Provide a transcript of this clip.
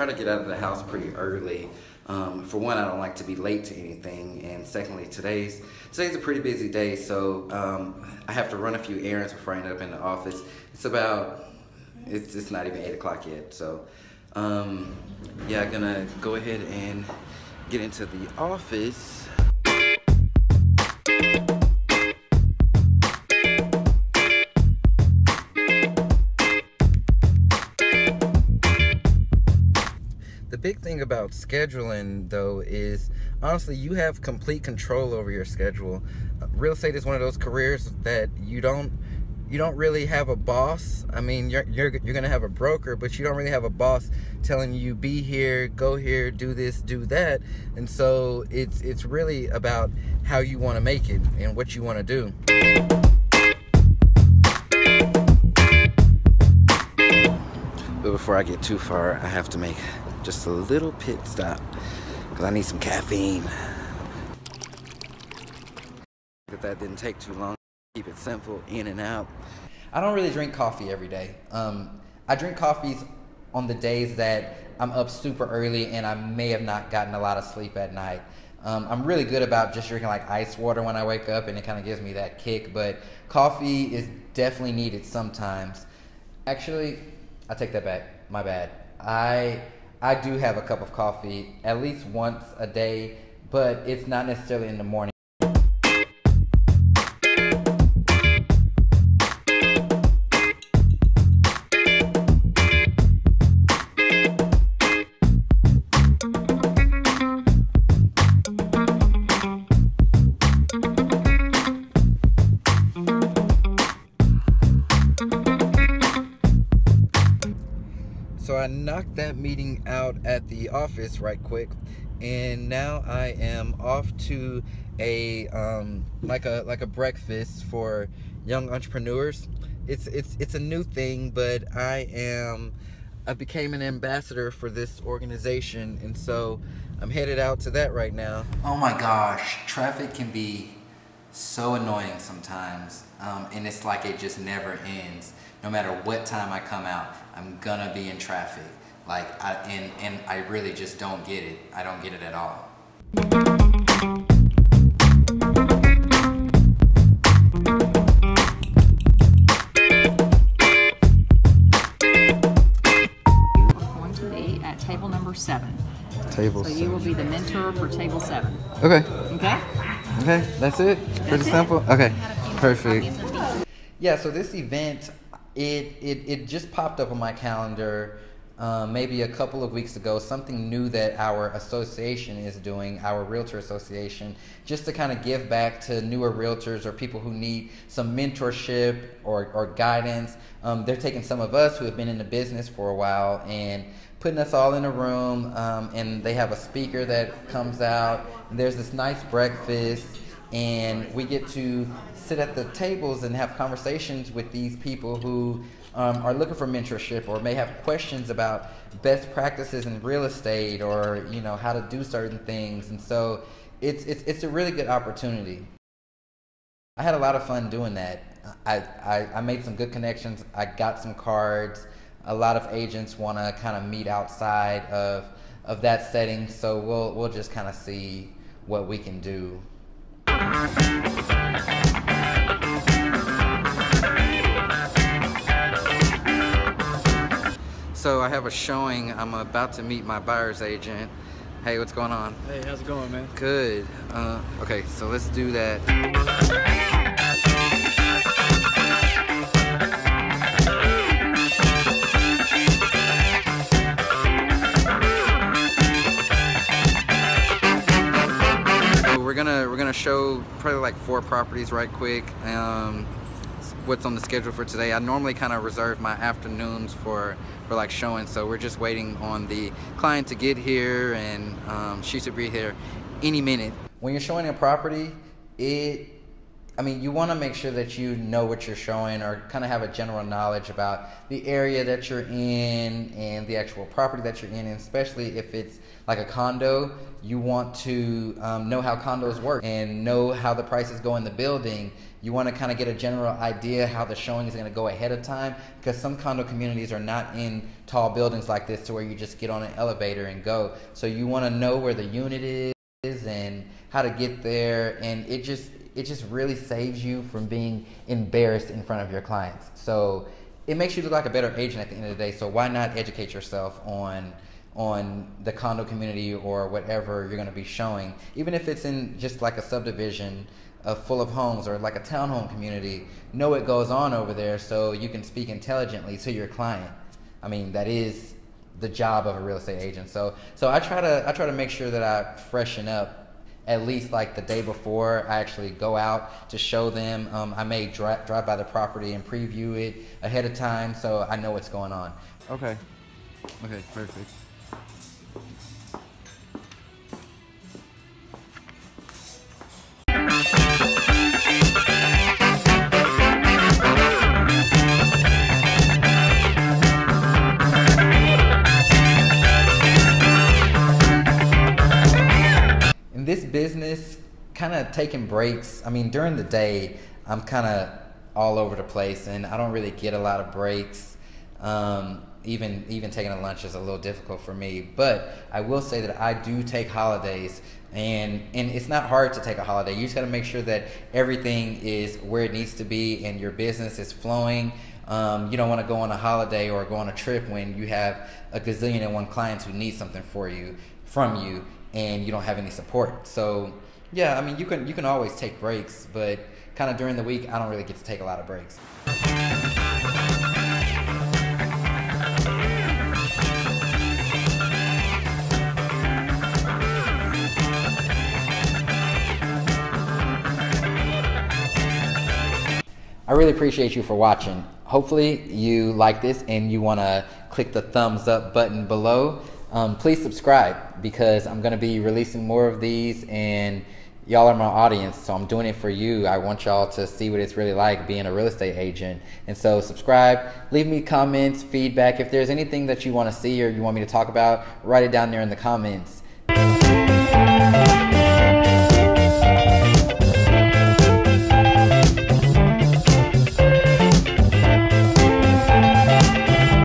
try to get out of the house pretty early. For one, I don't like to be late to anything, and secondly, today's a pretty busy day, so I have to run a few errands before I end up in the office. It's not even 8 o'clock yet, so yeah, I'm gonna go ahead and get into the office. The big thing about scheduling, though, is honestly you have complete control over your schedule. Real estate is one of those careers that you don't really have a boss. I mean, you're gonna have a broker, but you don't really have a boss telling you be here, go here, do this, do that. And so it's really about how you want to make it and what you want to do. But before I get too far, I have to make just a little pit stop because I need some caffeine. That didn't take too long. Keep it simple, in and out. I don't really drink coffee every day. I drink coffees on the days that I'm up super early and I may have not gotten a lot of sleep at night. I'm really good about just drinking like ice water when I wake up, and it kind of gives me that kick, but coffee is definitely needed sometimes. Actually, I take that back, my bad. I do have a cup of coffee at least once a day, but it's not necessarily in the morning. So I knocked that meeting out at the office right quick, and now I am off to a like a breakfast for young entrepreneurs. It's a new thing, but I became an ambassador for this organization, and so I'm headed out to that right now. Oh my gosh, traffic can be so annoying sometimes, and it's like it just never ends. No matter what time I come out, I'm gonna be in traffic. Like, I really just don't get it. I don't get it at all. At table number 7. Table 7. So you will be the mentor for table 7. Okay. Okay? Okay, that's it? Pretty simple? Okay, perfect. Yeah, so this event, it just popped up on my calendar maybe a couple of weeks ago, something new that our association is doing, our Realtor Association, just to kind of give back to newer realtors or people who need some mentorship or guidance. They're taking some of us who have been in the business for a while and putting us all in a room, and they have a speaker that comes out, and there's this nice breakfast, and we get to sit at the tables and have conversations with these people who are looking for mentorship or may have questions about best practices in real estate, or you know, how to do certain things. And so it's a really good opportunity. I had a lot of fun doing that. I made some good connections. I got some cards. A lot of agents want to kind of meet outside of that setting, so we'll just kind of see what we can do. So I have a showing. I'm about to meet my buyer's agent. Hey, what's going on? Hey, how's it going, man? Good. Okay, so let's do that. We're gonna show probably like 4 properties right quick. What's on the schedule for today. I normally kind of reserve my afternoons for like showing, so we're just waiting on the client to get here, and she should be here any minute. When you're showing a property, I mean, you want to make sure that you know what you're showing, or kind of have a general knowledge about the area that you're in and the actual property that you're in, and especially if it's like a condo, you want to know how condos work and know how the prices go in the building. You want to kind of get a general idea how the showing is going to go ahead of time, because some condo communities are not in tall buildings like this to where you just get on an elevator and go. So you want to know where the unit is and how to get there, and it just really saves you from being embarrassed in front of your clients. So it makes you look like a better agent at the end of the day. So why not educate yourself on the condo community or whatever you're going to be showing, even if it's in just like a subdivision full of homes, or like a townhome community. Know what goes on over there so you can speak intelligently to your client. I mean, that is the job of a real estate agent. So I try to make sure that I freshen up at least like the day before I actually go out to show them. I may drive by the property and preview it ahead of time so I know what's going on. Okay, perfect. This business, kind of taking breaks. I mean, during the day, I'm kind of all over the place, and I don't really get a lot of breaks. Even taking a lunch is a little difficult for me. But I will say that I do take holidays, and it's not hard to take a holiday. You just got to make sure that everything is where it needs to be, and your business is flowing. You don't want to go on a holiday or go on a trip when you have a gazillion and one clients who need something from you. And you don't have any support. So yeah, I mean, you can always take breaks, but kind of during the week I don't really get to take a lot of breaks. I really appreciate you for watching. Hopefully you like this and you want to click the thumbs up button below. Please subscribe, because I'm going to be releasing more of these, and y'all are my audience, so I'm doing it for you. I want y'all to see what it's really like being a real estate agent. And so subscribe, leave me comments, feedback. If there's anything that you want to see or you want me to talk about, write it down there in the comments.